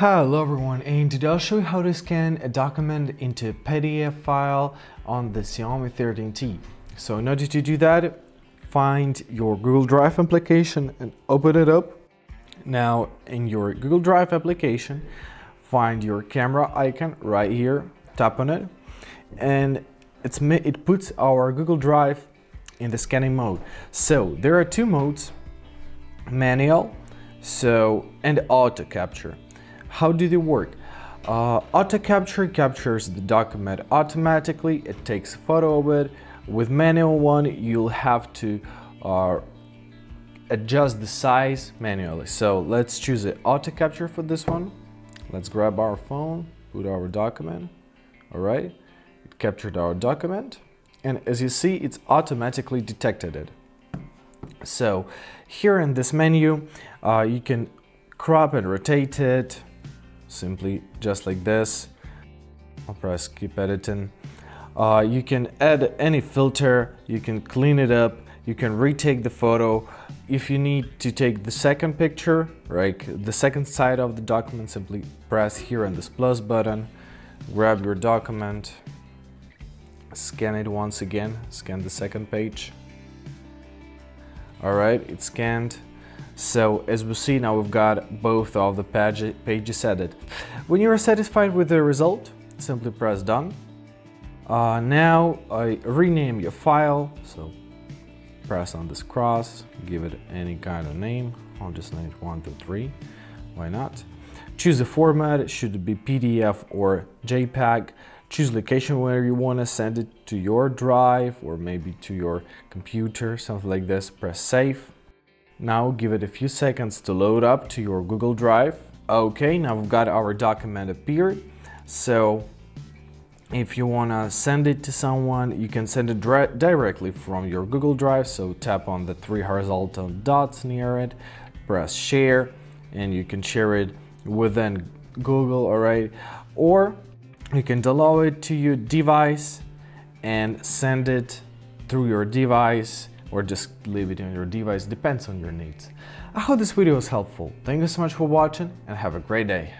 Hello everyone, and today I'll show you how to scan a document into a PDF file on the Xiaomi 13T. So in order to do that, find your Google Drive application and open it up. Now in your Google Drive application, find your camera icon right here, tap on it, and it puts our Google Drive in the scanning mode. So there are two modes, manual and auto capture. How do they work? Auto capture captures the document automatically, it takes a photo of it. With manual one, you'll have to adjust the size manually. So let's choose an auto capture for this one. Let's grab our phone, put our document. All right, it captured our document. And as you see, it's automatically detected it. So here in this menu, you can crop and rotate it. Simply just like this. I'll press keep editing. You can add any filter, you can clean it up, you can retake the photo. If you need to take the second picture, right, the second side of the document, simply press here on this plus button, grab your document, scan it once again, scan the second page. All right, it's scanned. So as we see now, we've got both of the pages added. When you are satisfied with the result, simply press done. Now I rename your file, so press on this cross, give it any kind of name. I'll just name it 123, why not? Choose the format, it should be PDF or JPEG. Choose location where you want to send it, to your drive or maybe to your computer, something like this. Press save. Now give it a few seconds to load up to your Google Drive. Okay, now we've got our document appeared. So if you want to send it to someone, you can send it directly from your Google Drive. So tap on the three horizontal dots near it, press share, and you can share it within Google, all right? Or you can download it to your device and send it through your device, or just leave it on your device, depends on your needs. I hope this video was helpful. Thank you so much for watching and have a great day.